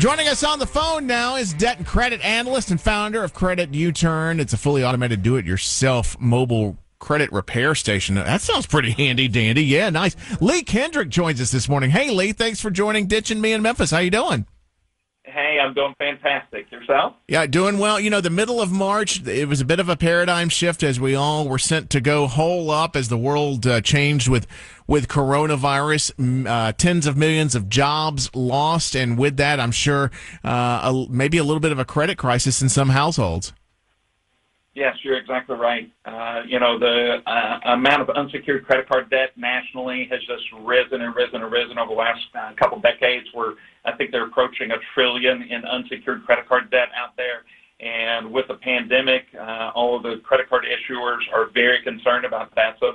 Joining us on the phone now is debt and credit analyst and founder of Credit U-Turn. It's a fully automated do-it-yourself mobile credit repair station. That sounds pretty handy dandy. Yeah, nice. Lee Kendrick joins us this morning. Hey, Lee, thanks for joining Ditch and Me in Memphis. How you doing? Hey, I'm doing fantastic. Yourself? Yeah, doing well. You know, the middle of March, it was a bit of a paradigm shift as we all were sent to go hole up as the world changed with coronavirus. Tens of millions of jobs lost, and with that, I'm sure maybe a little bit of a credit crisis in some households. Yes, you're exactly right. The amount of unsecured credit card debt nationally has just risen and risen and risen over the last couple decades. I think they're approaching $1 trillion in unsecured credit card debt out there. And with the pandemic, all of the credit card issuers are very concerned about that. So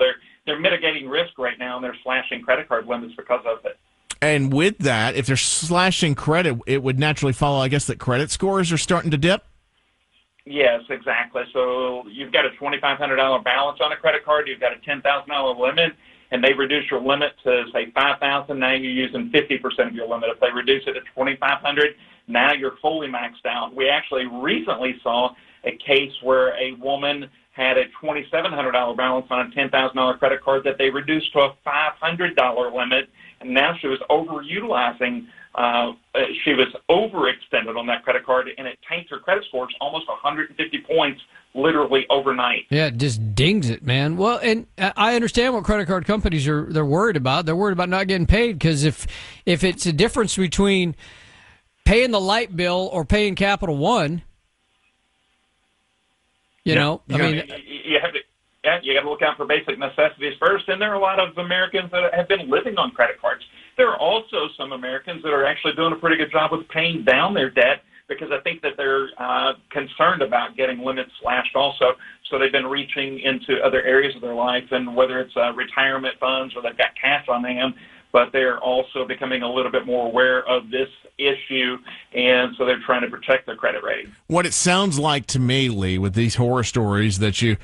they're mitigating risk right now, and they're slashing credit card limits because of it. And with that, if they're slashing credit, it would naturally follow, I guess, that credit scores are starting to dip? Yes, exactly. So you've got a $2,500 balance on a credit card, you've got a $10,000 limit, and they reduce your limit to, say, $5,000. Now you're using 50% of your limit. If they reduce it to $2,500, now you're fully maxed out. We actually recently saw a case where a woman had a $2,700 balance on a $10,000 credit card that they reduced to a $500 limit, and now she was overutilizing. She was overextended on that credit card, and it tanked her credit scores almost 150 points literally overnight. Yeah, it just dings it, man. Well, and I understand what credit card companies they're worried about. They're worried about not getting paid, because if it's a difference between paying the light bill or paying Capital One, you got to look out for basic necessities first, and there are a lot of Americans that have been living on credit cards. There are also some Americans that are actually doing a pretty good job with paying down their debt, because I think that they're concerned about getting limits slashed also. So they've been reaching into other areas of their life, and whether it's retirement funds or they've got cash on them, but they're also becoming a little bit more aware of this issue, and so they're trying to protect their credit rating. What it sounds like to me, Lee, with these horror stories that you've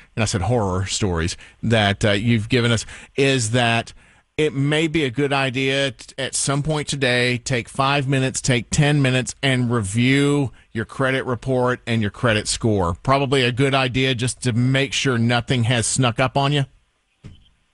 given us, is that it may be a good idea at some point today, take 5 minutes, take 10 minutes, and review your credit report and your credit score. Probably a good idea just to make sure nothing has snuck up on you.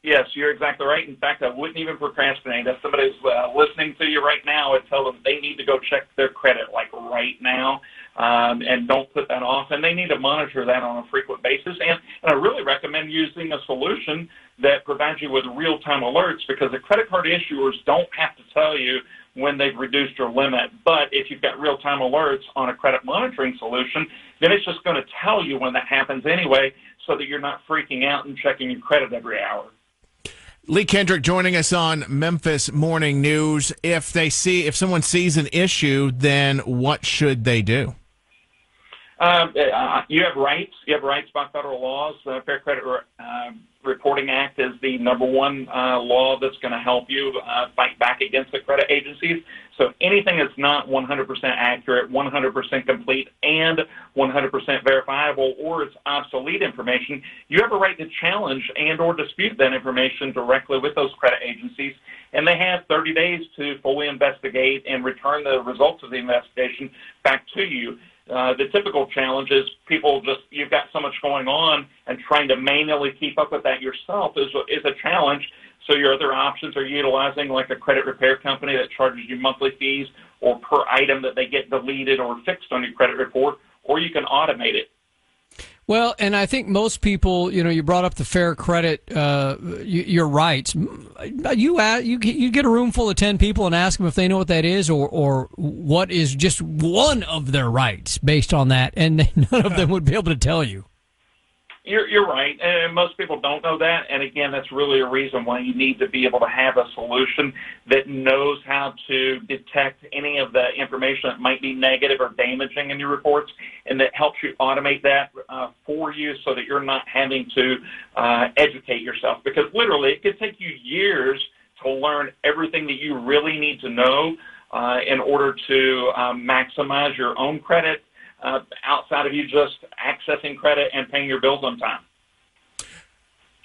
Yes, you're exactly right. In fact, I wouldn't even procrastinate. If somebody's listening to you right now, I'd tell them they need to go check their credit like right now, and don't put that off. And they need to monitor that on a frequent basis. And I really recommend using a solution that provides you with real-time alerts, because the credit card issuers don't have to tell you when they've reduced your limit. But if you've got real-time alerts on a credit monitoring solution, then it's just going to tell you when that happens anyway, so that you're not freaking out and checking your credit every hour. Lee Kendrick joining us on Memphis Morning News. If someone sees an issue, then what should they do? You have rights. You have rights by federal laws. The Fair Credit Reporting Act is the #1 law that's going to help you fight back against the credit agencies. So anything that's not 100% accurate, 100% complete, and 100% verifiable, or it's obsolete information, you have a right to challenge and or dispute that information directly with those credit agencies, and they have 30 days to fully investigate and return the results of the investigation back to you. The typical challenge is you've got so much going on, and trying to manually keep up with that yourself is a challenge. So your other options are utilizing like a credit repair company that charges you monthly fees, or per item that they get deleted or fixed on your credit report, or you can automate it. Well, and I think most people, you brought up the fair credit, your rights. You get a room full of 10 people and ask them if they know what that is, or what is just one of their rights based on that, and none of them would be able to tell you. You're right, and most people don't know that, and again, that's really a reason why you need to be able to have a solution that knows how to detect any of the information that might be negative or damaging in your reports, and that helps you automate that for you, so that you're not having to educate yourself, because literally it could take you years to learn everything that you really need to know in order to maximize your own credit, outside of you just accessing credit and paying your bills on time.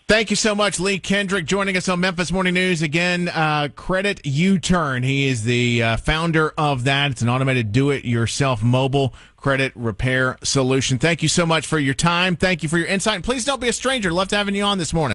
Thank you so much, Lee Kendrick, joining us on Memphis Morning News. Again, Credit U-Turn. He is the founder of that. It's an automated do-it-yourself mobile credit repair solution. Thank you so much for your time. Thank you for your insight. And please don't be a stranger. Loved having you on this morning.